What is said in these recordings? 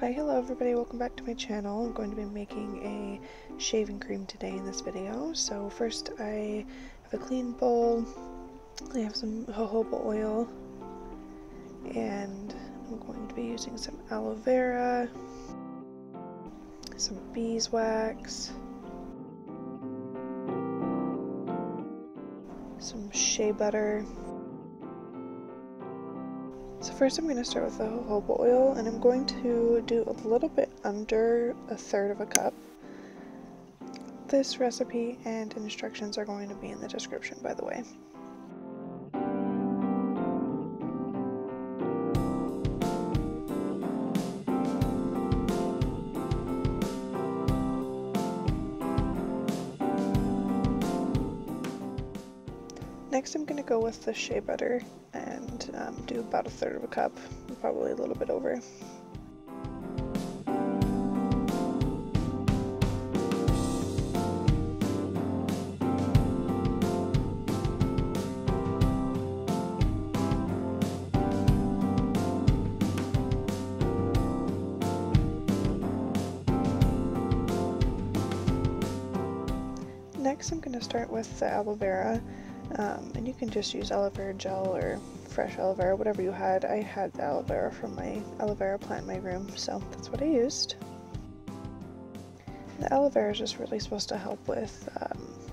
Hi, hello everybody, welcome back to my channel. I'm going to be making a shaving cream today in this video. So first I have a clean bowl, I have some jojoba oil, and I'm going to be using some aloe vera, some beeswax, some shea butter. So first I'm going to start with the jojoba oil, and I'm going to do a little bit under 1/3 of a cup. This recipe and instructions are going to be in the description, by the way. Next I'm going to go with the shea butter and do about 1/3 of a cup, probably a little bit over. Next I'm going to start with the aloe vera. And you can just use aloe vera gel or fresh aloe vera, whatever you had. I had the aloe vera from my aloe vera plant in my room, so that's what I used. The aloe vera is just really supposed to help with,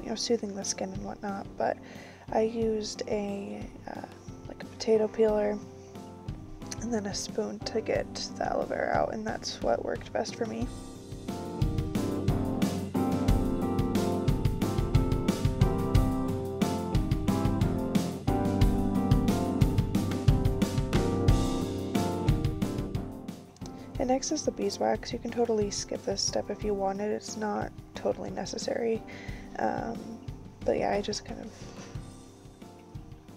you know, soothing the skin and whatnot, but I used a, like a potato peeler and then a spoon to get the aloe vera out, and that's what worked best for me. And next is the beeswax. You can totally skip this step if you wanted, it's not totally necessary. But yeah, I just kind of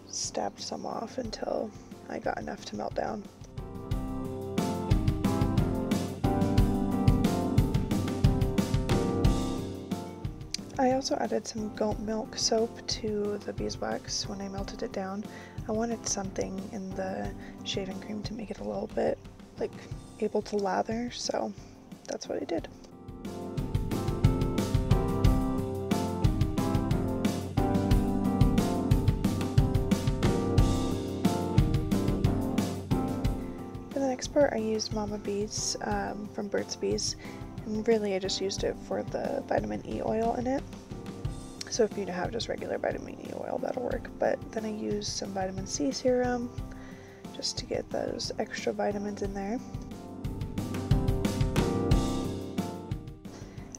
stabbed some off until I got enough to melt down. I also added some goat milk soap to the beeswax when I melted it down. I wanted something in the shaving cream to make it a little bit like able to lather, so that's what I did. For the next part I used Mama Bees from Burt's Bees, and really I just used it for the vitamin E oil in it. So if you have just regular vitamin E oil, that'll work, but then I used some vitamin C serum just to get those extra vitamins in there.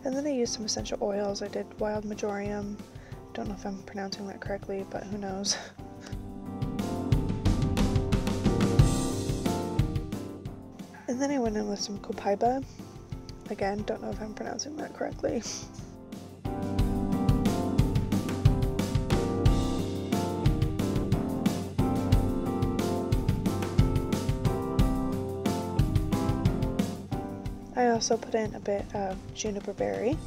And then I used some essential oils. I did wild marjoram. Don't know if I'm pronouncing that correctly, but who knows. And then I went in with some copaiba. Again, don't know if I'm pronouncing that correctly. I also put in a bit of juniper berry.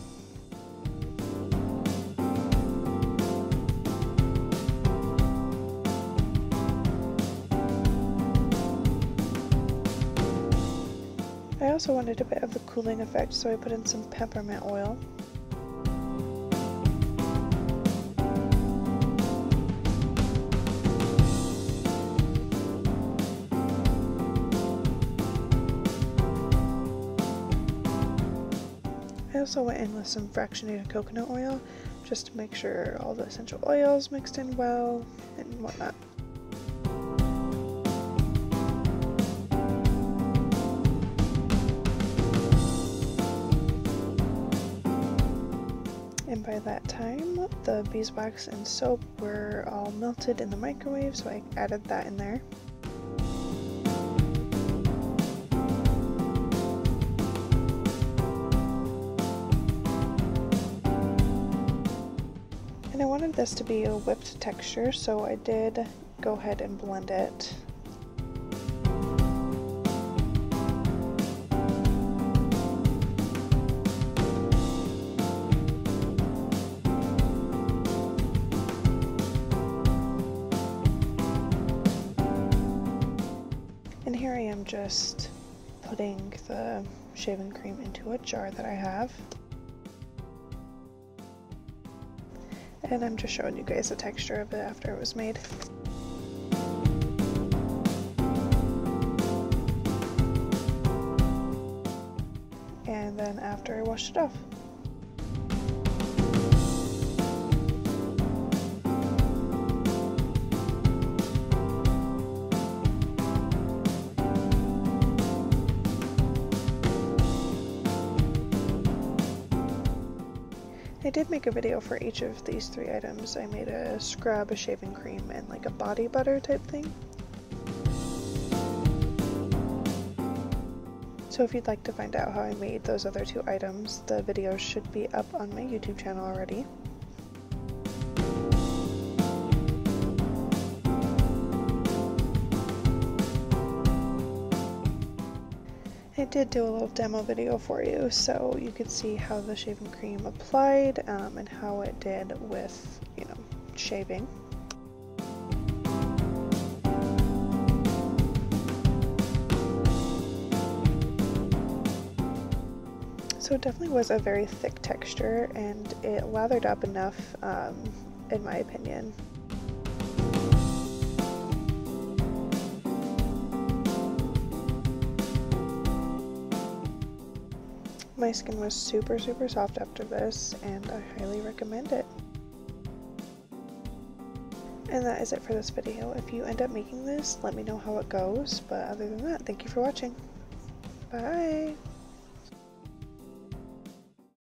I also wanted a bit of the cooling effect, so I put in some peppermint oil. I also went in with some fractionated coconut oil just to make sure all the essential oils mixed in well and whatnot. And by that time the beeswax and soap were all melted in the microwave, so I added that in there. And I wanted this to be a whipped texture, so I did go ahead and blend it. And here I am just putting the shaving cream into a jar that I have. And I'm just showing you guys the texture of it after it was made. And then after I washed it off. I did make a video for each of these three items. I made a scrub, a shaving cream, and like a body butter type thing. So if you'd like to find out how I made those other two items, the videos should be up on my YouTube channel already. I did do a little demo video for you, so you could see how the shaving cream applied and how it did with, you know, shaving. So it definitely was a very thick texture, and it lathered up enough, in my opinion. My skin was super soft after this, and I highly recommend it. And that is it for this video. If you end up making this, let me know how it goes, but other than that, thank you for watching. Bye!